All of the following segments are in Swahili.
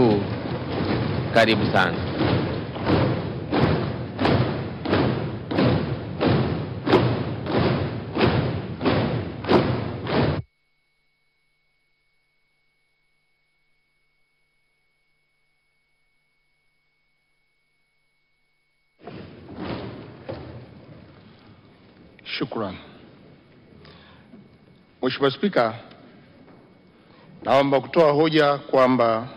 mkuu, karibu sana. Shukran. Mheshimiwa Spika, naomba kutoa hoja kwamba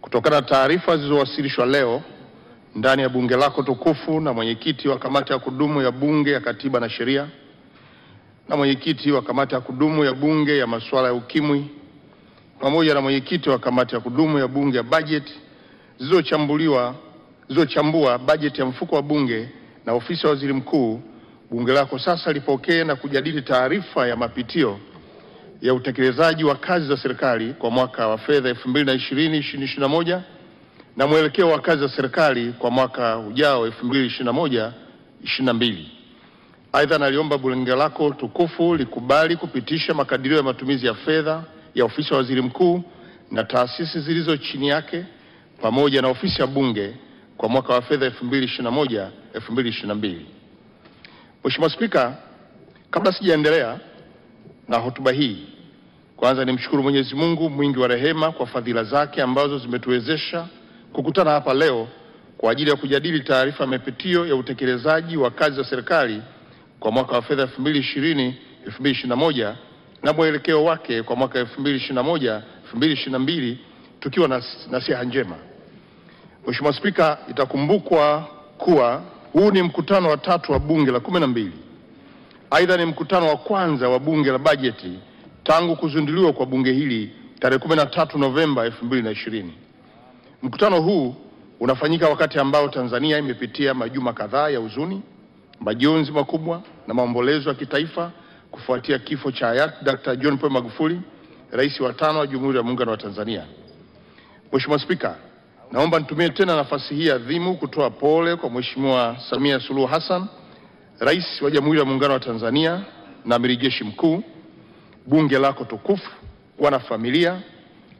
kutokana na taarifa zilizowasilishwa leo ndani ya bunge lako tukufu na mwenyekiti wa kamati ya kudumu ya bunge ya katiba na sheria na mwenyekiti wa kamati ya kudumu ya bunge ya masuala ya ukimwi pamoja na mwenyekiti wa kamati ya kudumu ya bunge ya bajeti zilizochambua bajeti ya mfuko wa bunge na ofisi ya waziri mkuu, bunge lako sasa lipokee na kujadili taarifa ya mapitio ya utekelezaji wa kazi za serikali kwa mwaka wa fedha 2020-2021 na mwelekeo wa kazi za serikali kwa mwaka ujao 2021-2022. Aidha, naliomba bunge lako tukufu likubali kupitisha makadirio ya matumizi ya fedha ya ofisi ya waziri mkuu na taasisi zilizo chini yake pamoja na ofisi ya bunge kwa mwaka wa fedha 2021-2022. Mheshimiwa Spika, kabla sijaendelea na hotuba hii, kwanza nimshukuru Mwenyezi Mungu mwingi wa rehema kwa fadhila zake ambazo zimetuwezesha kukutana hapa leo kwa ajili ya kujadili taarifa mapitio ya utekelezaji wa kazi za serikali kwa mwaka wa fedha 2020-2021 na mwelekeo wake kwa mwaka 2021-2022 tukiwa na siha njema. Mheshimiwa Spika, itakumbukwa kuwa huu ni mkutano wa 3 wa bunge la 12. Aidha, ni mkutano wa kwanza wa bunge la bajeti tangu kuzinduliwa kwa bunge hili tarehe 13 Novemba 2020. Mkutano huu unafanyika wakati ambao Tanzania imepitia majuma kadhaa ya huzuni, majonzi makubwa na maombolezo ya kitaifa kufuatia kifo cha hayati Dr. John Paul Magufuli, rais wa 5 wa Jamhuri ya Muungano wa Tanzania. Mheshimiwa Spika, naomba nitumie tena nafasi hii adhimu kutoa pole kwa Mheshimiwa Samia Suluhu Hassan, Rais wa Jamhuri ya Muungano wa Tanzania na Amiri Jeshi Mkuu, bunge lako tukufu, wanafamilia,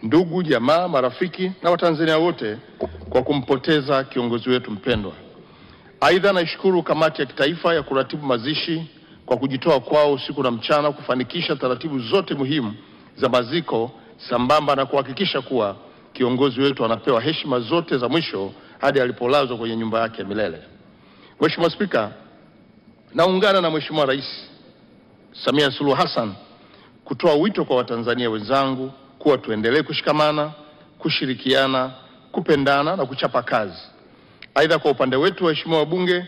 ndugu, jamaa, marafiki na Watanzania wote kwa kumpoteza kiongozi wetu mpendwa. Aidha, naishukuru kamati ya kitaifa ya kuratibu mazishi kwa kujitoa kwao usiku na mchana kufanikisha taratibu zote muhimu za maziko sambamba na kuhakikisha kuwa kiongozi wetu anapewa heshima zote za mwisho hadi alipolazwa kwenye nyumba yake milele. Mheshimiwa Spika, naungana na Mheshimiwa Rais Samia Suluhu Hassan kutoa wito kwa Watanzania wenzangu kuwa tuendelee kushikamana, kushirikiana, kupendana na kuchapa kazi. Aidha, kwa upande wetu waheshimiwa wabunge,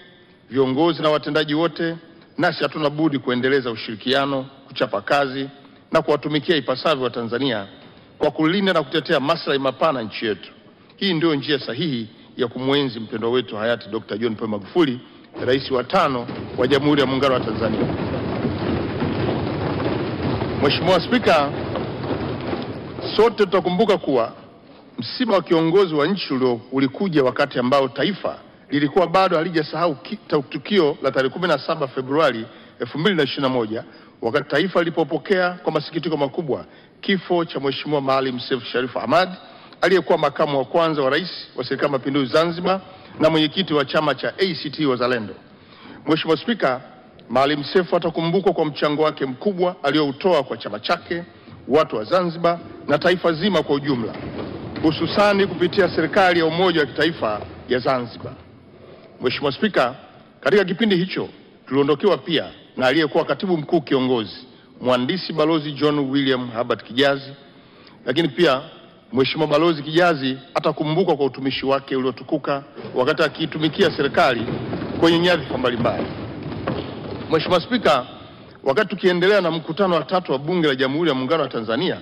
viongozi na watendaji wote, nasi hatuna budi kuendeleza ushirikiano, kuchapa kazi na kuwatumikia ipasavyo Watanzania kwa kulinda na kutetea maslahi mapana nchi yetu. Hii ndio njia sahihi ya kumwenzi mpendwa wetu hayati Dr. John Paul Magufuli, Rais wa 5 wa Jamhuri ya Muungano wa Tanzania. Mheshimiwa Spika, sote tutakumbuka kuwa msiba wa kiongozi wa nchi ulikuja wakati ambao taifa lilikuwa bado halijasahau tukio la tarehe 17 Februari 2021 wakati taifa lilipopokea kwa masikitiko makubwa kifo cha Mheshimiwa Maalim Seif Sharif Hamad, aliyekuwa makamu wa kwanza wa rais wa Serikali ya Mapinduzi Zanzibar na mwenyekiti wa chama cha ACT Wazalendo. Mheshimiwa Spika, Maalim Seif atakumbukwa kwa mchango wake mkubwa aliyoutoa kwa chama chake, watu wa Zanzibar na taifa zima kwa ujumla, hususani kupitia serikali ya umoja wa kitaifa ya Zanzibar. Mheshimiwa Spika, katika kipindi hicho tuliondokewa pia na aliyekuwa katibu mkuu kiongozi Mhandisi Balozi John William Herbert Kijazi, lakini pia Mheshimiwa Balozi Kijazi atakumbukwa kwa utumishi wake uliotukuka wakati akiitumikia serikali kwenye nyadhifa mbalimbali. Mheshimiwa Spika, wakati tukiendelea na mkutano wa 3 wa bunge la Jamhuri ya Muungano wa Tanzania,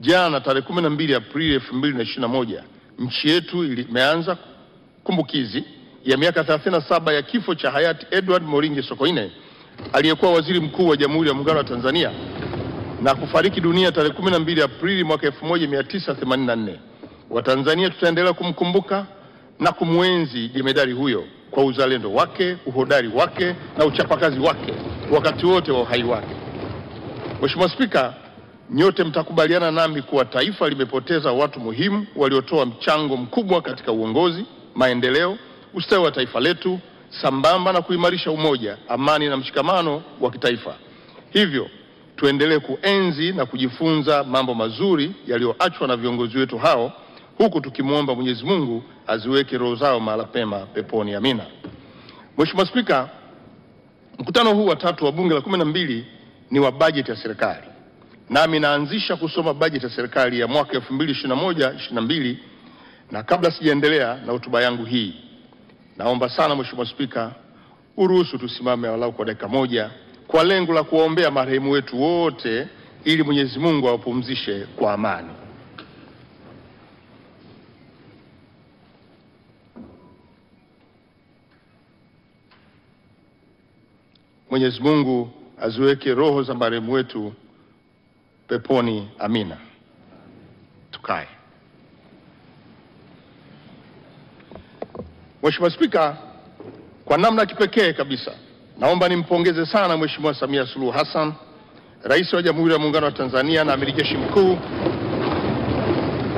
jana tarehe 12 Aprili 2021, nchi yetu imeanza kumbukizi ya miaka 37 ya kifo cha hayati Edward Moringe Sokoine, aliyekuwa waziri mkuu wa Jamhuri ya Muungano wa Tanzania na kufariki dunia tarehe 12 Aprili mwaka 1984. Watanzania tutaendelea kumkumbuka na kumwenzi jemedari huyo kwa uzalendo wake, uhodari wake na uchapakazi wake wakati wote wa uhai wake. Mheshimiwa Spika, Nyote mtakubaliana nami kuwa taifa limepoteza watu muhimu waliotoa mchango mkubwa katika uongozi, maendeleo, ustawi wa taifa letu, sambamba na kuimarisha umoja, amani na mshikamano wa kitaifa. Hivyo, tuendelee kuenzi na kujifunza mambo mazuri yaliyoachwa na viongozi wetu hao, huku tukimwomba Mwenyezi Mungu aziweke roho zao mahala pema peponi. Amina. Mheshimiwa Spika, mkutano huu wa tatu wa Bunge la 12 ni wa bajeti ya serikali. Nami naanzisha kusoma bajeti ya serikali ya mwaka 2021-22, na kabla sijaendelea na hotuba yangu hii, naomba sana Mheshimiwa Spika uruhusu tusimame walau kwa dakika moja kwa lengo la kuwaombea marehemu wetu wote ili Mwenyezi Mungu awapumzishe kwa amani. Mwenyezi Mungu aziweke roho za marehemu wetu peponi. Amina. Tukae. Mheshimiwa Spika, kwa namna kipekee kabisa naomba nimpongeze sana Mheshimiwa Samia Suluhu Hassan, Rais wa Jamhuri ya Muungano wa Tanzania na Amiri Jeshi Mkuu,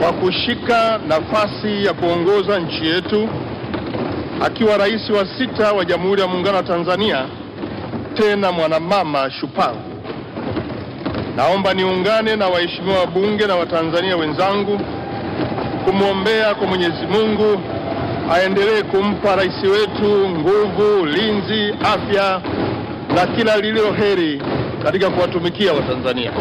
kwa kushika nafasi ya kuongoza nchi yetu akiwa rais wa 6 wa Jamhuri ya Muungano wa Tanzania, tena mwanamama shupavu. Naomba niungane na waheshimiwa wabunge na Watanzania wenzangu kumwombea kwa Mwenyezi Mungu aendelee kumpa rais wetu nguvu, ulinzi, afya na kila lililo heri katika kuwatumikia Watanzania.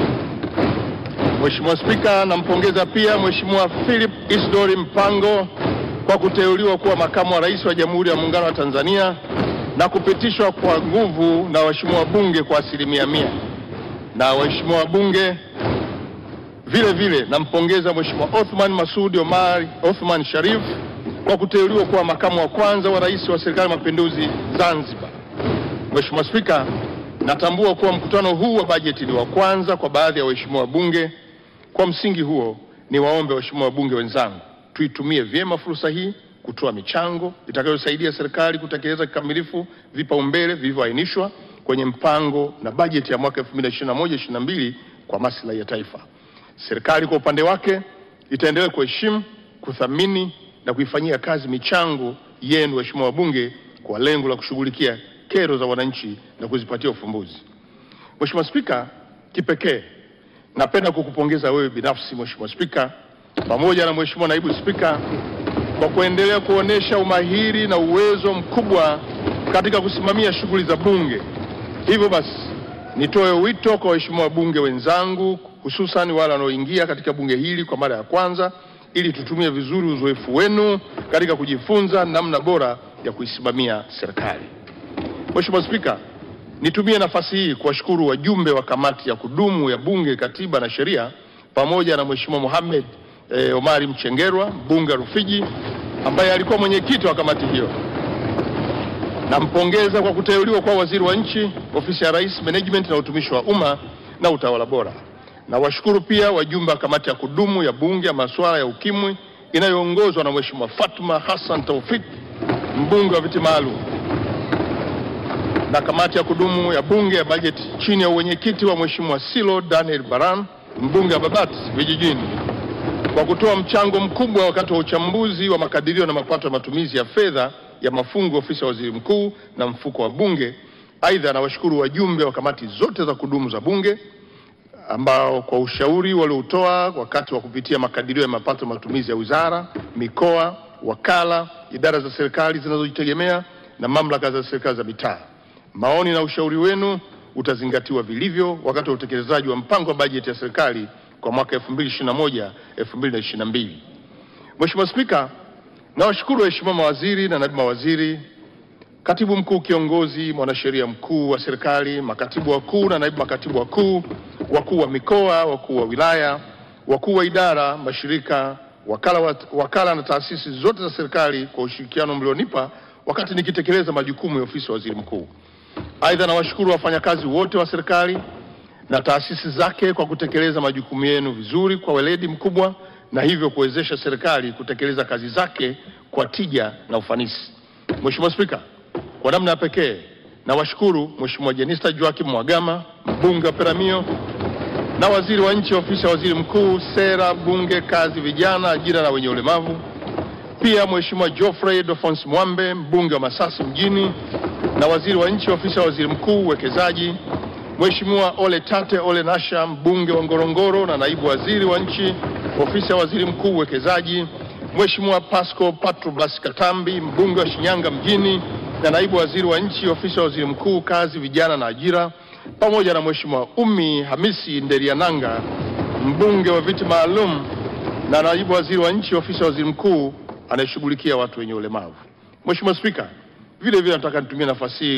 Mheshimiwa Spika, nampongeza pia Mheshimiwa Philip Isidori Mpango kwa kuteuliwa kuwa makamu wa rais wa Jamhuri ya Muungano wa Tanzania na kupitishwa kwa nguvu na waheshimiwa wabunge kwa 100%. Na waheshimiwa wabunge, vile vile nampongeza Mheshimiwa Osman Masudi Omar Osman Sharif kwa kuteuliwa kuwa makamu wa kwanza wa rais wa Serikali ya Mapinduzi Zanzibar. Mheshimiwa Spika, natambua kuwa mkutano huu wa bajeti ni wa kwanza kwa baadhi ya waheshimiwa wabunge. Kwa msingi huo, niwaombe waheshimiwa wabunge wenzangu tuitumie vyema fursa hii kutoa michango itakayosaidia serikali kutekeleza kikamilifu vipaumbele vilivyoainishwa kwenye mpango na bajeti ya mwaka 2021-22 kwa maslahi ya taifa. Serikali kwa upande wake itaendelea kuheshimu, kuthamini na kuifanyia kazi michango yenu waheshimiwa wabunge kwa lengo la kushughulikia kero za wananchi na kuzipatia ufumbuzi. Mheshimiwa Spika, kipekee napenda kukupongeza wewe binafsi Mheshimiwa Spika pamoja na Mheshimiwa Naibu Spika kwa kuendelea kuonesha umahiri na uwezo mkubwa katika kusimamia shughuli za bunge. Hivyo basi, nitoe wito kwa waheshimiwa wabunge wenzangu, hususan wale wanaoingia katika bunge hili kwa mara ya kwanza, ili tutumie vizuri uzoefu wenu katika kujifunza namna bora ya kuisimamia serikali. Mheshimiwa Spika, nitumie nafasi hii kuwashukuru wajumbe wa kamati ya kudumu ya bunge, katiba na sheria, pamoja na Mheshimiwa Muhammad Omari Mchengerwa, mbunge Rufiji, ambaye alikuwa mwenyekiti wa kamati hiyo. Nampongeza kwa kuteuliwa kwa waziri wa nchi, ofisi ya rais, management na utumishi wa umma na utawala bora. Na washukuru pia wajumbe wa kamati ya kudumu ya bunge ya masuala ya ukimwi inayoongozwa na Mheshimiwa Fatma Hassan Taufik, mbunge wa viti maalum, na kamati ya kudumu ya bunge ya bajeti chini ya uwenyekiti wa Mheshimiwa Silo Daniel Baran, mbunge wa Babati Vijijini, kwa kutoa mchango mkubwa wakati wa uchambuzi wa makadirio na mapato ya matumizi ya fedha ya mafungu, ofisi ya waziri mkuu na mfuko wa bunge. Aidha, na washukuru wajumbe wa kamati zote za kudumu za bunge ambao kwa ushauri waliotoa wakati wa kupitia makadirio ya mapato matumizi ya wizara, mikoa, wakala, idara za serikali zinazojitegemea na mamlaka za serikali za mitaa. Maoni na ushauri wenu utazingatiwa vilivyo wakati wa utekelezaji wa mpango wa bajeti ya serikali kwa mwaka 2021-2022. Mheshimiwa Spika, nawashukuru waheshimiwa mawaziri na naibu mawaziri, katibu mkuu kiongozi, mwanasheria mkuu wa serikali, makatibu wakuu na naibu makatibu wakuu, wakuu wa mikoa, wakuu wa wilaya, wakuu wa idara, mashirika, wakala na taasisi zote za serikali kwa ushirikiano mlionipa wakati nikitekeleza majukumu ya ofisi ya waziri mkuu. Aidha, nawashukuru wafanyakazi wote wa serikali na taasisi zake kwa kutekeleza majukumu yenu vizuri kwa weledi mkubwa, na hivyo kuwezesha serikali kutekeleza kazi zake kwa tija na ufanisi. Mheshimiwa Spika, kwa namna pekee nawashukuru Mheshimiwa Jenista Joakim Mwagama, mbunge wa Peramiho, na waziri wa nchi ofisi ya waziri mkuu, sera, bunge, kazi, vijana, ajira na wenye ulemavu. Pia mheshimiwa Joffrey Dofonsi Muambe, mbunge wa Masasi mjini na waziri wa nchi ofisi ya waziri mkuu, uwekezaji. Mheshimiwa Ole Tante Ole Nasha, mbunge wa Ngorongoro na naibu waziri wa nchi ofisi ya waziri mkuu, uwekezaji. Mheshimiwa Pasco Patrobas Katambi, mbunge wa Shinyanga mjini na naibu waziri wa nchi ofisi ya waziri mkuu, kazi, vijana na ajira, pamoja na mheshimiwa Umi Hamisi Nderiananga, mbunge wa viti maalum na naibu waziri wa nchi ofisi ya waziri mkuu anayeshughulikia watu wenye ulemavu. Mheshimiwa Spika, vile vile nataka nitumie nafasi